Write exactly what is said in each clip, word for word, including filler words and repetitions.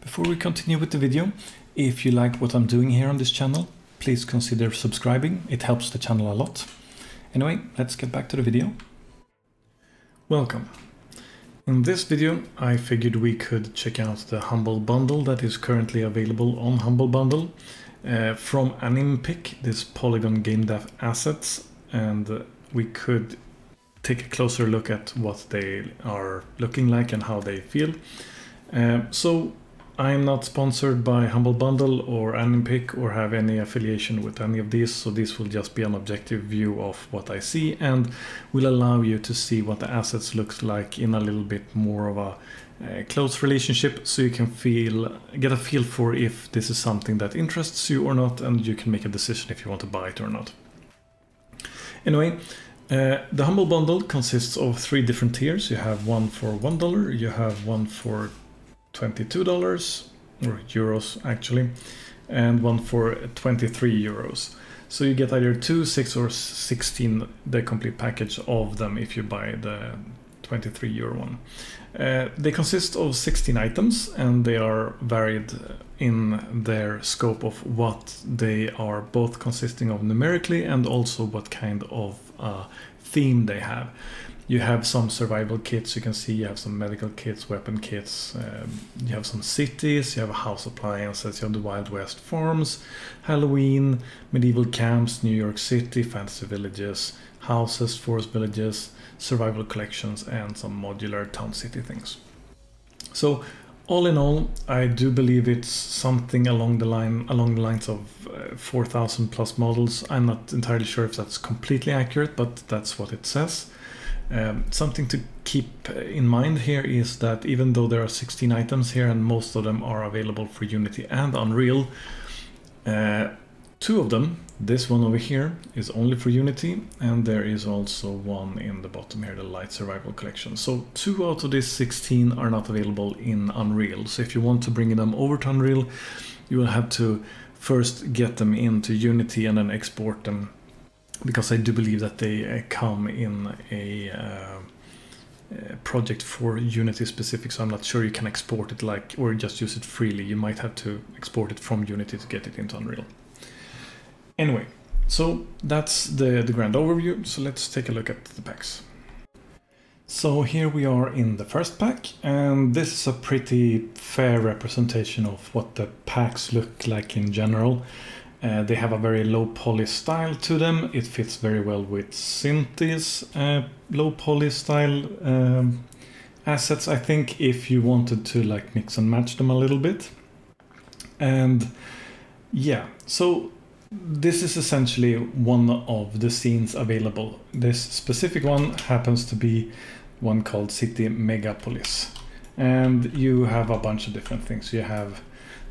Before we continue with the video, if you like what I'm doing here on this channel, please consider subscribing. It helps the channel a lot. Anyway, let's get back to the video. Welcome. In this video, I figured we could check out the Humble Bundle that is currently available on Humble Bundle uh, from AnimPic, this Polygon Game Dev Assets, and uh, we could take a closer look at what they are looking like and how they feel. Uh, so I'm not sponsored by Humble Bundle or AnimPic or have any affiliation with any of these, so this will just be an objective view of what I see and will allow you to see what the assets looks like in a little bit more of a uh, close relationship, so you can feel get a feel for if this is something that interests you or not, and you can make a decision if you want to buy it or not. Anyway, Uh, the Humble Bundle consists of three different tiers. You have one for one dollar, you have one for twenty-two dollars, or euros actually, and one for twenty-three euros. So you get either two, six or sixteen, the complete package of them if you buy the twenty-three euro one. Uh, they consist of sixteen items, and they are varied in their scope of what they are both consisting of numerically and also what kind of uh, theme they have. You have some survival kits, you can see you have some medical kits, weapon kits, uh, you have some cities, you have house appliances, you have the Wild West farms, Halloween, medieval camps, New York City, fantasy villages, houses, forest villages, survival collections, and some modular town city things. So all in all, I do believe it's something along the line along the lines of uh, four thousand plus models. I'm not entirely sure if that's completely accurate, but that's what it says. Um, something to keep in mind here is that even though there are sixteen items here and most of them are available for Unity and Unreal, uh, two of them, this one over here, is only for Unity, and there is also one in the bottom here, the Light Survival Collection. So two out of these sixteen are not available in Unreal. So if you want to bring them over to Unreal, you will have to first get them into Unity and then export them, because I do believe that they come in a uh, project for Unity specific, so I'm not sure you can export it like or just use it freely. You might have to export it from Unity to get it into Unreal. Anyway, so that's the, the grand overview, so let's take a look at the packs. So here we are in the first pack, and this is a pretty fair representation of what the packs look like in general. Uh, they have a very low poly style to them. It fits very well with Cinti's uh, low poly style um, assets, I think, if you wanted to like mix and match them a little bit. And yeah, so this is essentially one of the scenes available. This specific one happens to be one called City Megapolis. And you have a bunch of different things. You have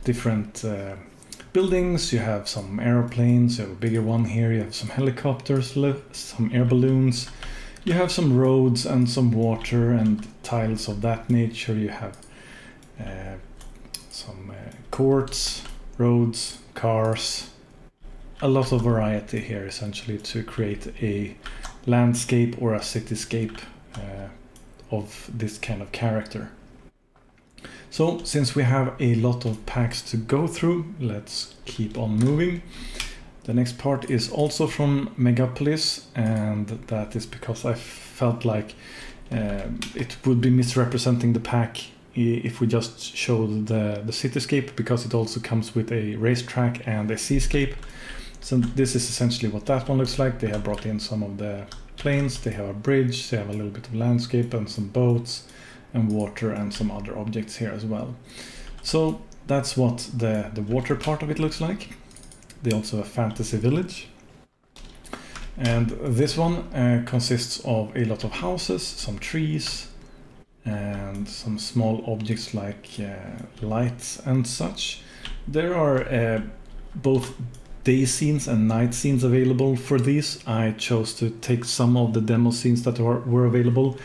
different uh, buildings, you have some airplanes, you have a bigger one here, you have some helicopters, some air balloons, you have some roads and some water and tiles of that nature. You have uh, some uh, courts, roads, cars. A lot of variety here, essentially, to create a landscape or a cityscape uh, of this kind of character. So, since we have a lot of packs to go through, let's keep on moving. The next part is also from Megapolis, and that is because I felt like uh, it would be misrepresenting the pack if we just showed the, the cityscape, because it also comes with a racetrack and a seascape. So this is essentially what that one looks like. They have brought in some of the planes, they have a bridge, they have a little bit of landscape and some boats and water and some other objects here as well. So that's what the, the water part of it looks like. They also have a fantasy village. And this one uh, consists of a lot of houses, some trees, and some small objects like uh, lights and such. There are uh, both day scenes and night scenes available for these. I chose to take some of the demo scenes that are, were available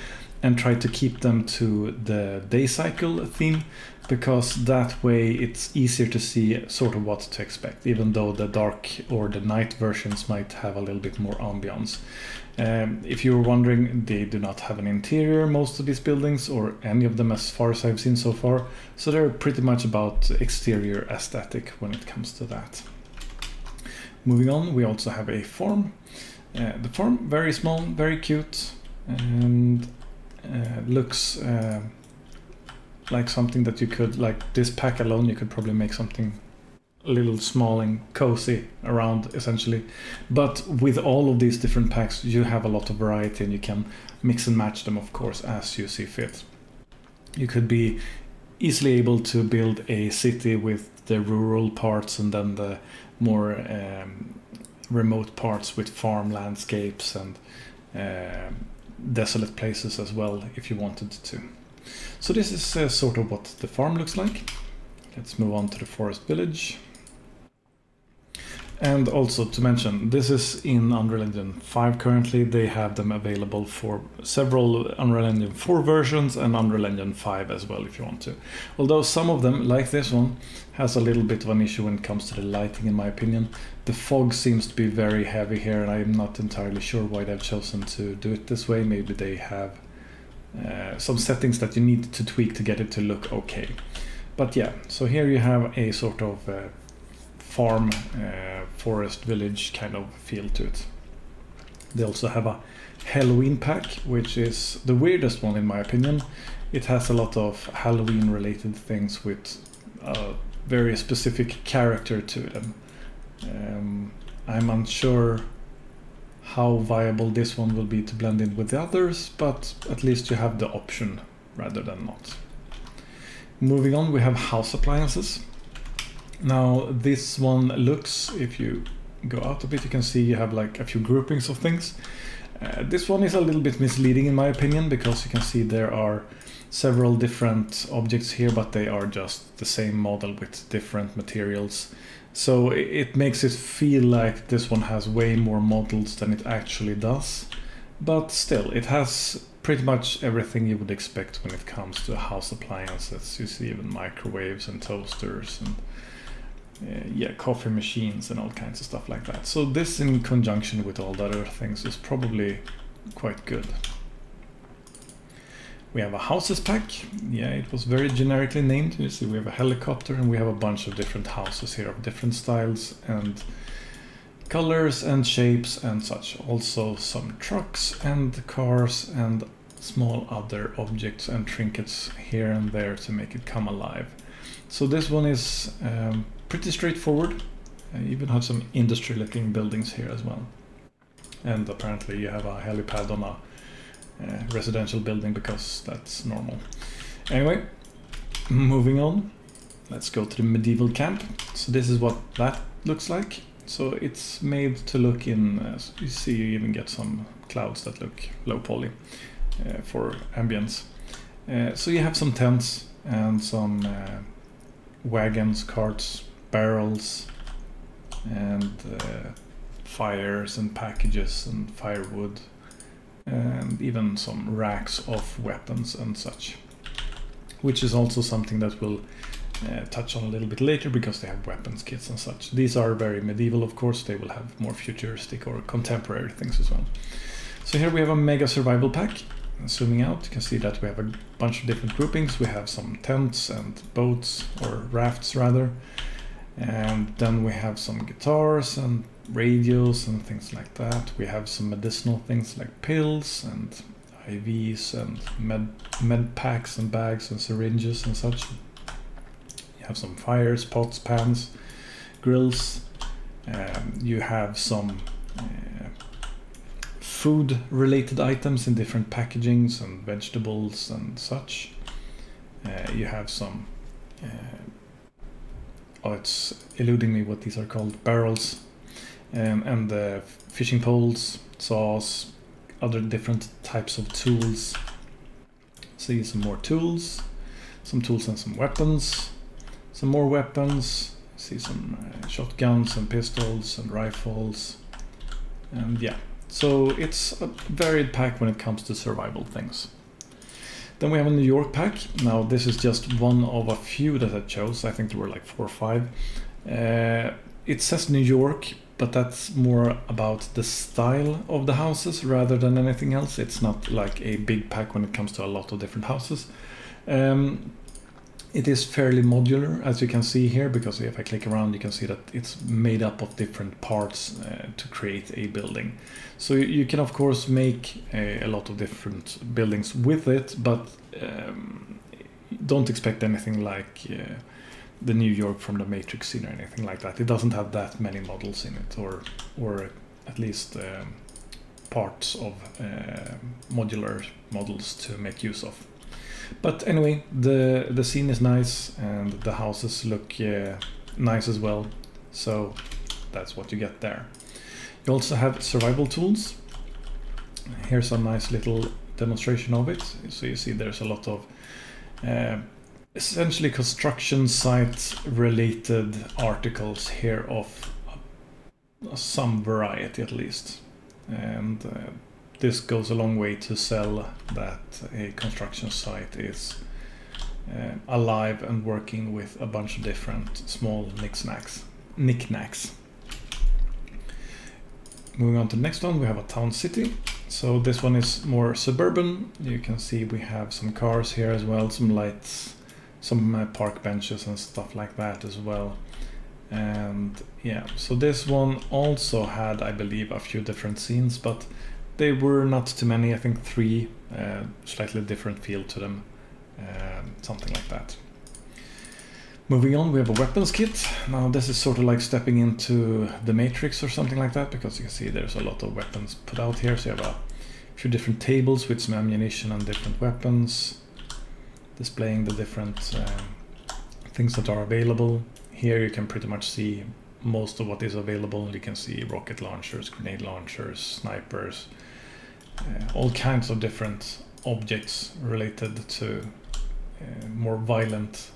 and try to keep them to the day cycle theme, because that way it's easier to see sort of what to expect, even though the dark or the night versions might have a little bit more ambience. Um, if you were wondering, they do not have an interior, most of these buildings, or any of them as far as I've seen so far, so they're pretty much about exterior aesthetic when it comes to that. Moving on, we also have a form. Uh, the form, very small, very cute, and uh, looks uh, like something that you could, like this pack alone, you could probably make something a little small and cozy around, essentially. But with all of these different packs, you have a lot of variety, and you can mix and match them, of course, as you see fit. You could be easily able to build a city with the rural parts and then the more um, remote parts with farm landscapes and uh, desolate places as well, if you wanted to. So this is uh, sort of what the farm looks like. Let's move on to the forest village. And also to mention, this is in Unreal Engine five currently. They have them available for several Unreal Engine four versions and Unreal Engine five as well, if you want to. Although some of them, like this one, has a little bit of an issue when it comes to the lighting, in my opinion. The fog seems to be very heavy here, and I'm not entirely sure why they've chosen to do it this way. Maybe they have uh, some settings that you need to tweak to get it to look okay. But yeah, so here you have a sort of uh, farm, uh, forest, village kind of feel to it. They also have a Halloween pack, which is the weirdest one in my opinion. It has a lot of Halloween related things with a very specific character to them. Um, I'm unsure how viable this one will be to blend in with the others, but at least you have the option rather than not. Moving on, we have house appliances. Now this one looks, if you go out a bit, you can see you have like a few groupings of things. Uh, this one is a little bit misleading in my opinion, because you can see there are several different objects here, but they are just the same model with different materials. So it, it makes it feel like this one has way more models than it actually does. But still, it has pretty much everything you would expect when it comes to house appliances. You see even microwaves and toasters and uh, yeah, coffee machines and all kinds of stuff like that. So this in conjunction with all the other things is probably quite good. We have a houses pack. Yeah, it was very generically named. You see we have a helicopter, and we have a bunch of different houses here of different styles and colors and shapes and such. Also some trucks and cars and small other objects and trinkets here and there to make it come alive. So this one is um, pretty straightforward. I even have some industry looking buildings here as well. And apparently you have a helipad on a uh, residential building, because that's normal. Anyway, moving on. Let's go to the medieval camp. So this is what that looks like. So it's made to look in, uh, you see you even get some clouds that look low poly uh, for ambience. Uh, so you have some tents and some uh, wagons, carts, barrels, and uh, fires and packages and firewood, and even some racks of weapons and such, which is also something that will Uh, touch on a little bit later, because they have weapons kits and such. These are very medieval, of course. They will have more futuristic or contemporary things as well. So here we have a mega survival pack. And zooming out, you can see that we have a bunch of different groupings. We have some tents and boats, or rafts rather, and then we have some guitars and radios and things like that. We have some medicinal things like pills and I Vs and med, med packs and bags and syringes and such. Have some fires, pots, pans, grills. Um, you have some uh, food related items in different packagings and vegetables and such. Uh, you have some, uh, oh, it's eluding me what these are called, barrels, um, and uh, fishing poles, saws, other different types of tools. See some more tools, some tools and some weapons. Some more weapons, see some uh, shotguns and pistols and rifles, and yeah, so it's a varied pack when it comes to survival things. Then we have a New York pack. Now this is just one of a few that I chose. I think there were like four or five. Uh, it says New York, but that's more about the style of the houses rather than anything else. It's not like a big pack when it comes to a lot of different houses. Um, it is fairly modular, as you can see here, because if I click around, you can see that it's made up of different parts uh, to create a building. So you can, of course, make a, a lot of different buildings with it, but um, don't expect anything like uh, the New York from the Matrix scene or anything like that. It doesn't have that many models in it, or or at least um, parts of uh, modular models to make use of. But anyway, the the scene is nice and the houses look uh, nice as well, so that's what you get there. You also have survival tools. Here's a nice little demonstration of it. So you see there's a lot of uh, essentially construction site related articles here of some variety at least, and uh, this goes a long way to sell that a construction site is uh, alive and working with a bunch of different small knickknacks. Knickknacks. Moving on to the next one, we have a town city. So this one is more suburban. You can see we have some cars here as well, some lights, some uh, park benches and stuff like that as well. And yeah, so this one also had, I believe, a few different scenes, but they were not too many. I think three, uh, slightly different feel to them, uh, something like that. Moving on, we have a weapons kit. Now this is sort of like stepping into the Matrix or something like that, because you can see there's a lot of weapons put out here. So you have a few different tables with some ammunition and different weapons, displaying the different uh, things that are available. Here you can pretty much see most of what is available. You can see rocket launchers, grenade launchers, snipers, uh, all kinds of different objects related to uh, more violent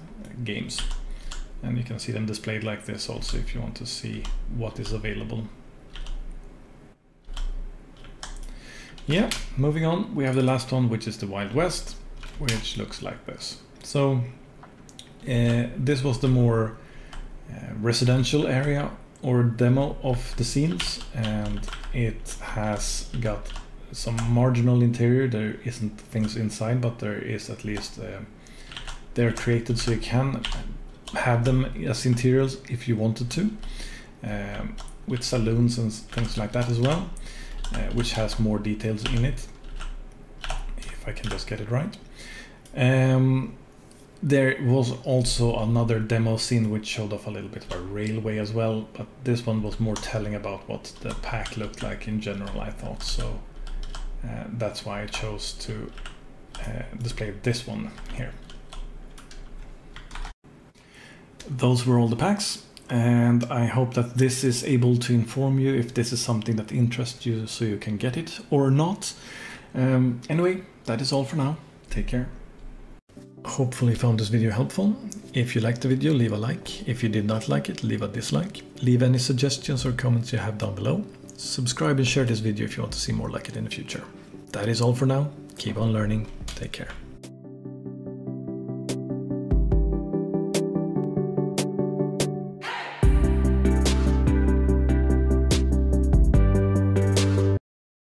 games. And you can see them displayed like this also if you want to see what is available. Yeah, moving on, we have the last one, which is the Wild West, which looks like this. So uh, this was the more Uh, residential area or demo of the scenes, and it has got some marginal interior. There isn't things inside, but there is at least uh, they're created so you can have them as interiors if you wanted to, um, with saloons and things like that as well, uh, which has more details in it, if I can just get it right. um, There was also another demo scene which showed off a little bit of a railway as well, but this one was more telling about what the pack looked like in general, I thought. So uh, that's why I chose to uh, display this one here. Those were all the packs, and I hope that this is able to inform you if this is something that interests you, so you can get it or not. Um, anyway, that is all for now. Take care. Hopefully you found this video helpful. If you liked the video, leave a like. If you did not like it, leave a dislike. Leave any suggestions or comments you have down below. Subscribe and share this video if you want to see more like it in the future. That is all for now. Keep on learning. Take care.